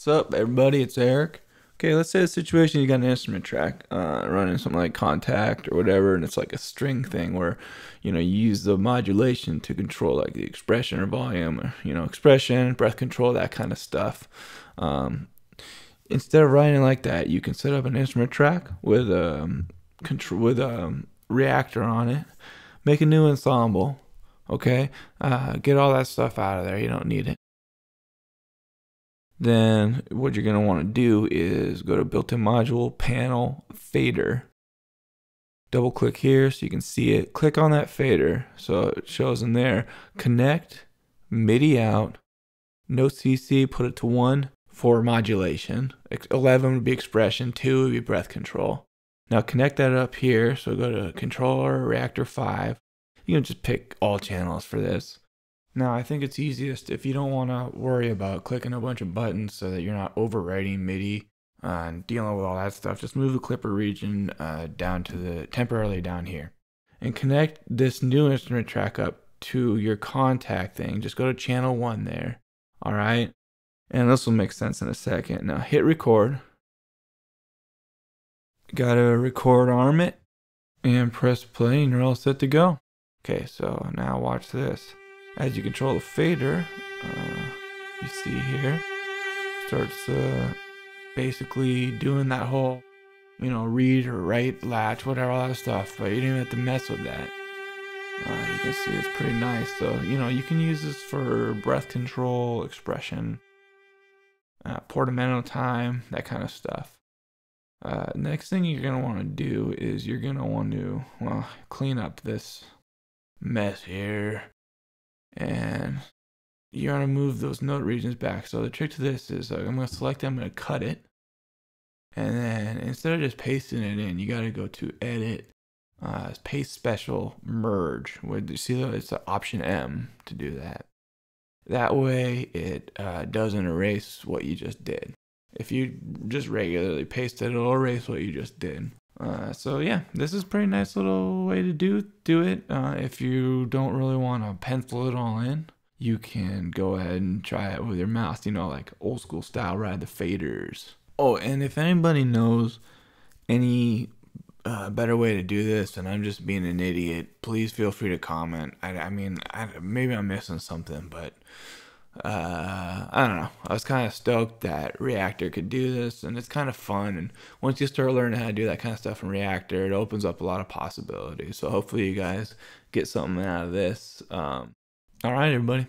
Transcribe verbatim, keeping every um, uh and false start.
What's up, everybody? It's Eric. Okay, let's say a situation you got an instrument track uh, running something like Contact or whatever, and it's like a string thing where, you know, you use the modulation to control like the expression or volume, or, you know, expression, breath control, that kind of stuff. Um, instead of writing like that, you can set up an instrument track with a control with a reactor on it, make a new ensemble. Okay, uh, get all that stuff out of there. You don't need it. Then what you're going to want to do is go to built-in module, panel, fader. Double click here so you can see it. Click on that fader so it shows in there. Connect, MIDI out, no C C, put it to one for modulation. eleven would be expression, two would be breath control. Now connect that up here, so go to controller, reactor five. You can just pick all channels for this. Now, I think it's easiest if you don't want to worry about clicking a bunch of buttons so that you're not overwriting MIDI uh, and dealing with all that stuff. Just move the clipper region uh, down to the temporarily down here and connect this new instrument track up to your contact thing. Just go to channel one there. All right. And this will make sense in a second. Now hit record. Got to record arm it and press play and you're all set to go. Okay. So now watch this. As you control the fader, uh, you see here, starts uh, basically doing that whole, you know, read or write, latch, whatever, all that stuff, but you don't even have to mess with that. Uh, you can see it's pretty nice. So, you know, you can use this for breath control, expression, uh, portamento time, that kind of stuff. Uh, next thing you're going to want to do is you're going to want to, well, clean up this mess here. And you're going to move those note regions back. So the trick to this is uh, I'm going to select, I'm going to cut it. And then instead of just pasting it in, you got to go to edit, uh, paste special, merge. You see that it's option M to do that. That way it uh, doesn't erase what you just did. If you just regularly paste it, it'll erase what you just did. Uh, so yeah, this is a pretty nice little way to do do it. Uh, if you don't really want to pencil it all in, you can go ahead and try it with your mouse, you know, like old school style, ride the faders. Oh, and if anybody knows any uh, better way to do this, and I'm just being an idiot, please feel free to comment. I, I mean, I, maybe I'm missing something, but uh I don't know, I was kind of stoked that Reaktor could do this, and it's kind of fun, and once you start learning how to do that kind of stuff in Reaktor, it opens up a lot of possibilities. So hopefully you guys get something out of this. Um all right, everybody.